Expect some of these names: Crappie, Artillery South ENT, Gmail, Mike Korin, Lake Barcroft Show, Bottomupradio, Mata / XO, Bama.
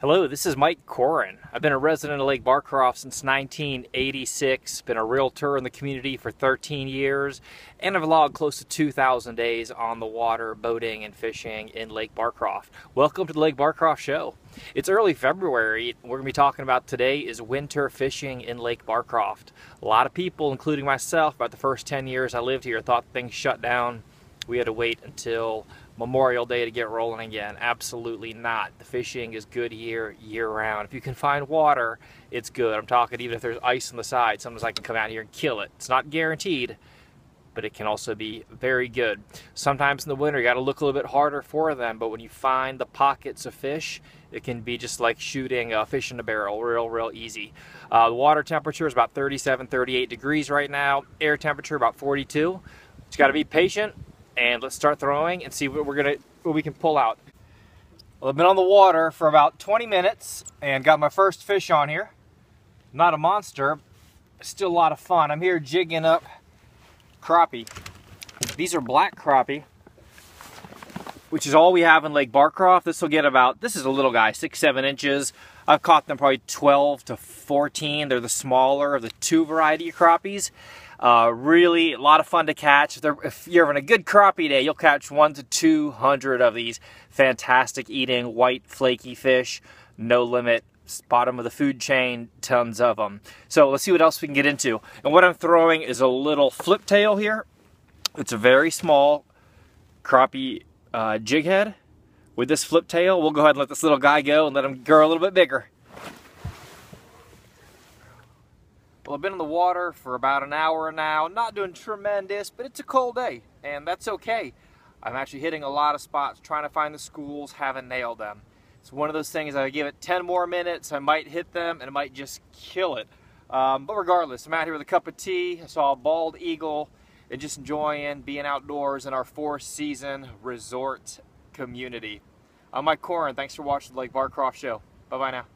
Hello, this is Mike Korin. I've been a resident of Lake Barcroft since 1986, been a realtor in the community for 13 years, and I've logged close to 2,000 days on the water boating and fishing in Lake Barcroft. Welcome to the Lake Barcroft Show. It's early February. What we're going to be talking about today is winter fishing in Lake Barcroft. A lot of people, including myself, about the first 10 years I lived here thought things shut down. We had to wait until Memorial Day to get rolling again. Absolutely not. The fishing is good here year-round. If you can find water, it's good. I'm talking even if there's ice on the side, sometimes I can come out here and kill it. It's not guaranteed, but it can also be very good. Sometimes in the winter, you got to look a little bit harder for them, but when you find the pockets of fish, it can be just like shooting a fish in a barrel, real easy. The water temperature is about 37, 38 degrees right now. Air temperature about 42. Just got to be patient. And let's start throwing and see what we can pull out. Well, I've been on the water for about 20 minutes and got my first fish on here. Not a monster, still a lot of fun. I'm here jigging up crappie. These are black crappie, which is all we have in Lake Barcroft. This will get about, this is a little guy, 6-7 inches. I've caught them probably 12 to 14. They're the smaller of the two variety of crappies. Really a lot of fun to catch. If you're having a good crappie day, you'll catch 100 to 200 of these fantastic eating white flaky fish. No limit, bottom of the food chain, tons of them. So let's see what else we can get into. And what I'm throwing is a little flip tail here. It's a very small crappie jig head. With this flip tail, we'll go ahead and let this little guy go and let him grow a little bit bigger. Well, I've been in the water for about an hour now, not doing tremendous, but it's a cold day, and that's okay. I'm actually hitting a lot of spots, trying to find the schools, haven't nailed them. It's one of those things, I give it 10 more minutes, I might hit them, and I might just kill it. But regardless, I'm out here with a cup of tea, I saw a bald eagle, and just enjoying being outdoors in our four-season resort community. I'm Mike Korin, thanks for watching the Lake Barcroft Show. Bye-bye now.